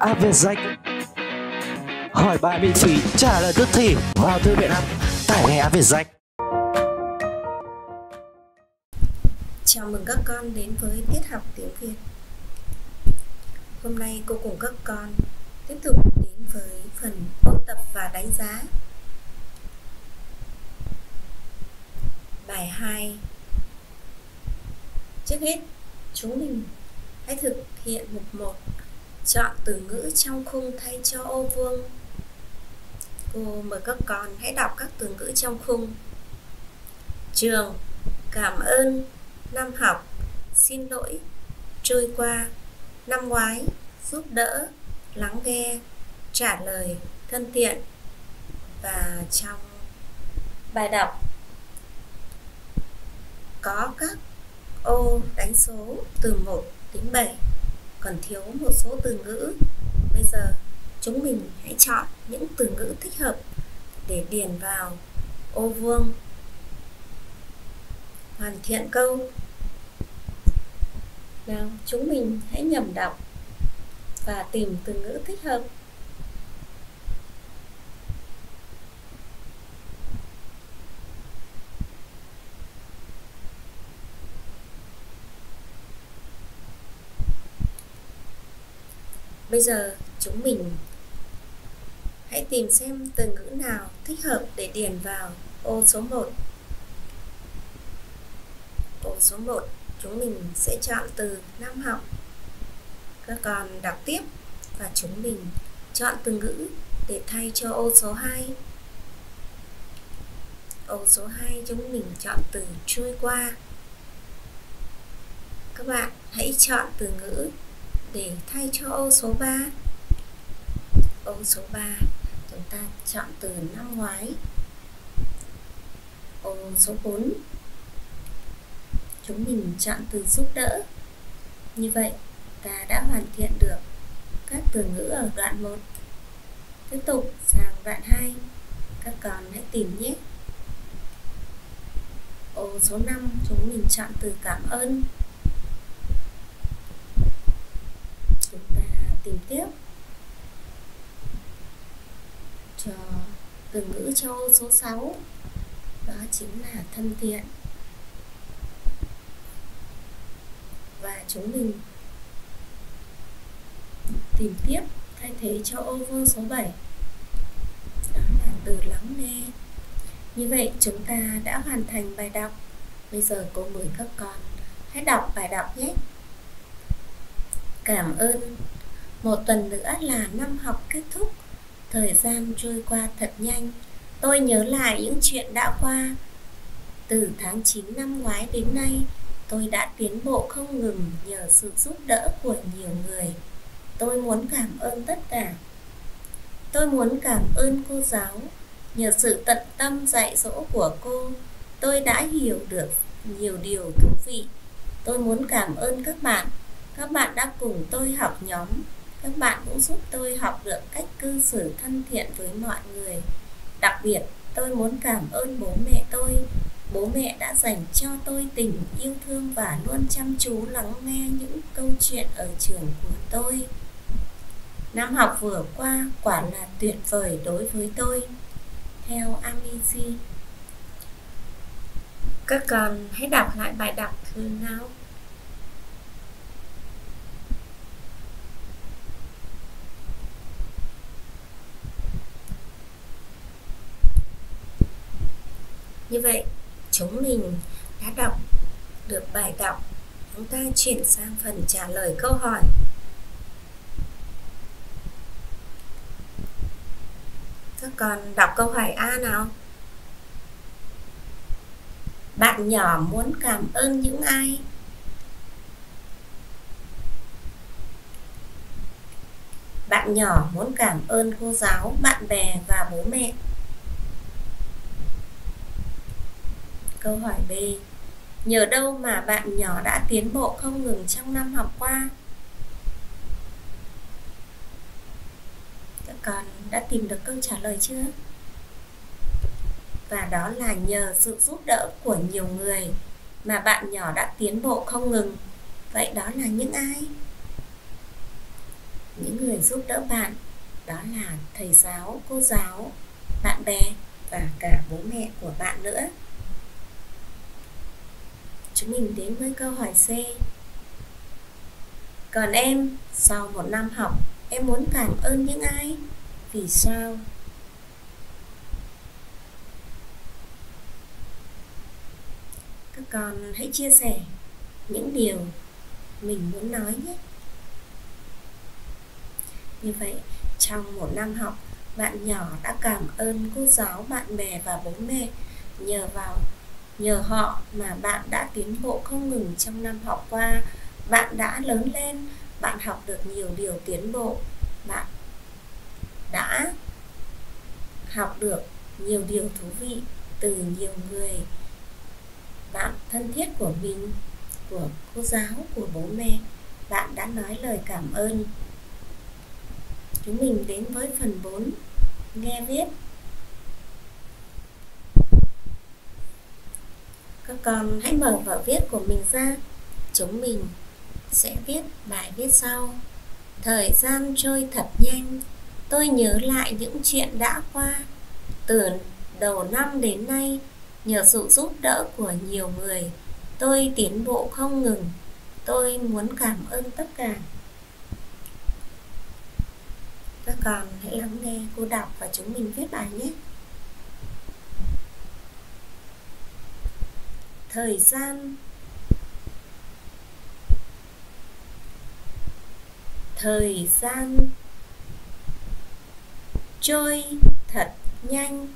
app VietJack. Hỏi bài miễn phí, trả lời tức thì. Vào thư viện app, tải ngay app VietJack. Chào mừng các con đến với tiết học tiếng Việt. Hôm nay cô cùng các con tiếp tục đến với phần ôn tập và đánh giá. Bài 2. Trước hết, chúng mình hãy thực hiện mục 1. Chọn từ ngữ trong khung thay cho ô vuông. Cô mời các con hãy đọc các từ ngữ trong khung. Trường, cảm ơn, năm học, xin lỗi, trôi qua, năm ngoái, giúp đỡ, lắng nghe, trả lời, thân thiện. Và trong bài đọc có các ô đánh số từ 1 đến 7, còn thiếu một số từ ngữ. Bây giờ chúng mình hãy chọn những từ ngữ thích hợp để điền vào ô vuông. Hoàn thiện câu. Nào, chúng mình hãy nhẩm đọc và tìm từ ngữ thích hợp. Bây giờ chúng mình hãy tìm xem từ ngữ nào thích hợp để điền vào ô số 1. Ô số 1 chúng mình sẽ chọn từ năm học. Các con đọc tiếp và chúng mình chọn từ ngữ để thay cho ô số 2. Ô số 2 chúng mình chọn từ trôi qua. Các bạn hãy chọn từ ngữ để thay cho ô số 3. Ô số 3 chúng ta chọn từ năm ngoái. Ô số 4 chúng mình chọn từ giúp đỡ. Như vậy ta đã hoàn thiện được các từ ngữ ở đoạn 1. Tiếp tục sang đoạn 2. Các con hãy tìm nhé. Ô số 5 chúng mình chọn từ cảm ơn. Tìm tiếp cho từ ngữ cho ô số 6, đó chính là thân thiện. Và chúng mình tìm tiếp thay thế cho ô vuông số 7, đó là từ lắng nghe. Như vậy chúng ta đã hoàn thành bài đọc. Bây giờ cô mời các con hãy đọc bài đọc nhé. Cảm ơn. Một tuần nữa là năm học kết thúc. Thời gian trôi qua thật nhanh. Tôi nhớ lại những chuyện đã qua. Từ tháng 9 năm ngoái đến nay, tôi đã tiến bộ không ngừng nhờ sự giúp đỡ của nhiều người. Tôi muốn cảm ơn tất cả. Tôi muốn cảm ơn cô giáo. Nhờ sự tận tâm dạy dỗ của cô, tôi đã hiểu được nhiều điều thú vị. Tôi muốn cảm ơn các bạn. Các bạn đã cùng tôi học nhóm. Các bạn cũng giúp tôi học được cách cư xử thân thiện với mọi người. Đặc biệt, tôi muốn cảm ơn bố mẹ tôi. Bố mẹ đã dành cho tôi tình yêu thương và luôn chăm chú lắng nghe những câu chuyện ở trường của tôi. Năm học vừa qua quả là tuyệt vời đối với tôi. Theo Amizy. Các con hãy đọc lại bài đọc thử nào. Như vậy, chúng mình đã đọc được bài đọc. Chúng ta chuyển sang phần trả lời câu hỏi. Các con đọc câu hỏi A nào. Bạn nhỏ muốn cảm ơn những ai? Bạn nhỏ muốn cảm ơn cô giáo, bạn bè và bố mẹ. Câu hỏi B. Nhờ đâu mà bạn nhỏ đã tiến bộ không ngừng trong năm học qua? Các con đã tìm được câu trả lời chưa? Và đó là nhờ sự giúp đỡ của nhiều người mà bạn nhỏ đã tiến bộ không ngừng. Vậy đó là những ai? Những người giúp đỡ bạn đó là thầy giáo, cô giáo, bạn bè và cả bố mẹ của bạn nữa. Chúng mình đến với câu hỏi C. Còn em, sau một năm học, em muốn cảm ơn những ai? Vì sao? Các con hãy chia sẻ những điều mình muốn nói nhé. Như vậy, trong một năm học, bạn nhỏ đã cảm ơn cô giáo, bạn bè và bố mẹ. Nhờ họ mà bạn đã tiến bộ không ngừng trong năm học qua. Bạn đã lớn lên, bạn học được nhiều điều tiến bộ, bạn đã học được nhiều điều thú vị từ nhiều người bạn thân thiết của mình, của cô giáo, của bố mẹ. Bạn đã nói lời cảm ơn. Chúng mình đến với phần 4, nghe viết. Các con hãy mở vở viết của mình ra. Chúng mình sẽ viết bài viết sau. Thời gian trôi thật nhanh, tôi nhớ lại những chuyện đã qua. Từ đầu năm đến nay, nhờ sự giúp đỡ của nhiều người, tôi tiến bộ không ngừng. Tôi muốn cảm ơn tất cả. Các con hãy lắng nghe cô đọc và chúng mình viết bài nhé. Thời gian. Thời gian trôi thật nhanh.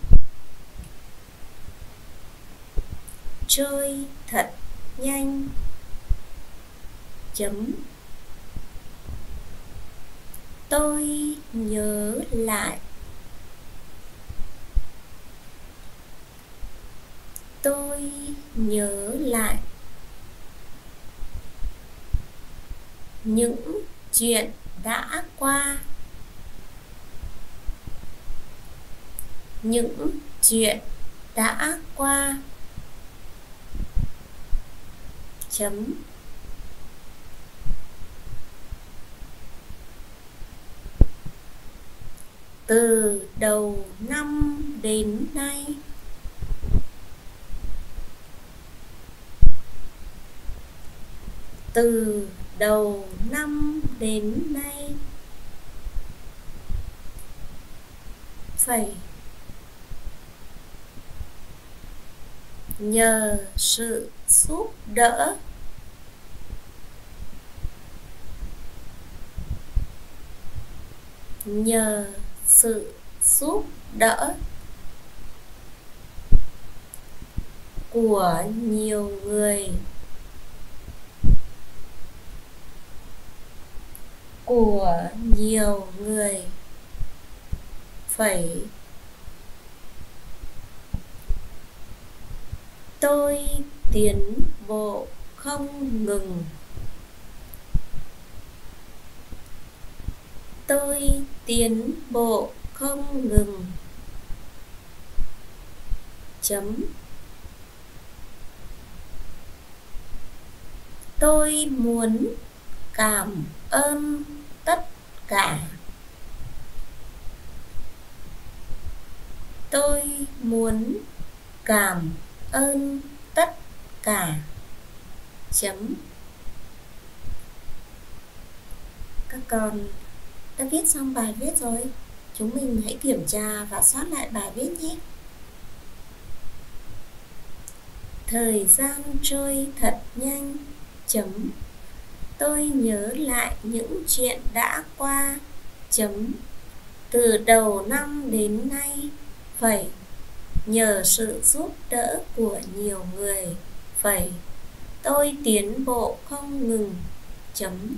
Trôi thật nhanh. Chấm. Tôi nhớ lại. Tôi nhớ lại những chuyện đã qua. Những chuyện đã qua. Chấm. Từ đầu năm đến nay. Từ đầu năm đến nay. Phẩy. Nhờ sự giúp đỡ. Nhờ sự giúp đỡ của nhiều người. Của nhiều người. Phẩy. Tôi tiến bộ không ngừng. Tôi tiến bộ không ngừng. Chấm. Tôi muốn cảm ơn tất cả. Tôi muốn cảm ơn tất cả. Chấm. Các con đã viết xong bài viết rồi. Chúng mình hãy kiểm tra và soát lại bài viết nhé. Thời gian trôi thật nhanh. Chấm. Tôi nhớ lại những chuyện đã qua. Chấm. Từ đầu năm đến nay. Phẩy. Nhờ sự giúp đỡ của nhiều người. Phẩy. Tôi tiến bộ không ngừng. Chấm.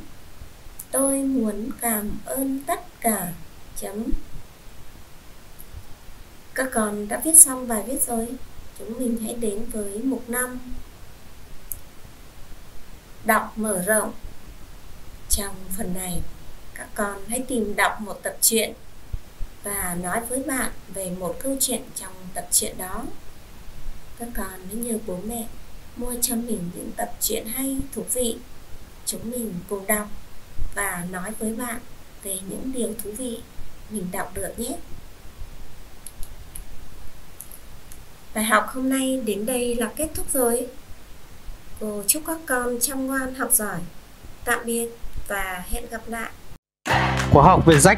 Tôi muốn cảm ơn tất cả. Chấm. Các con đã viết xong bài viết rồi. Chúng mình hãy đến với mục 5. Đọc mở rộng. Trong phần này, các con hãy tìm đọc một tập truyện và nói với bạn về một câu chuyện trong tập truyện đó. Các con hãy nhờ bố mẹ mua cho mình những tập truyện hay, thú vị. Chúng mình cùng đọc và nói với bạn về những điều thú vị mình đọc được nhé. Bài học hôm nay đến đây là kết thúc rồi. Cô chúc các con chăm ngoan học giỏi. Tạm biệt và hẹn gặp lại. Khóa học VietJack,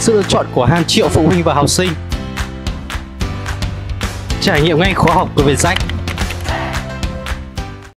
sự lựa chọn của hàng triệu phụ huynh và học sinh. Trải nghiệm ngay khóa học của VietJack.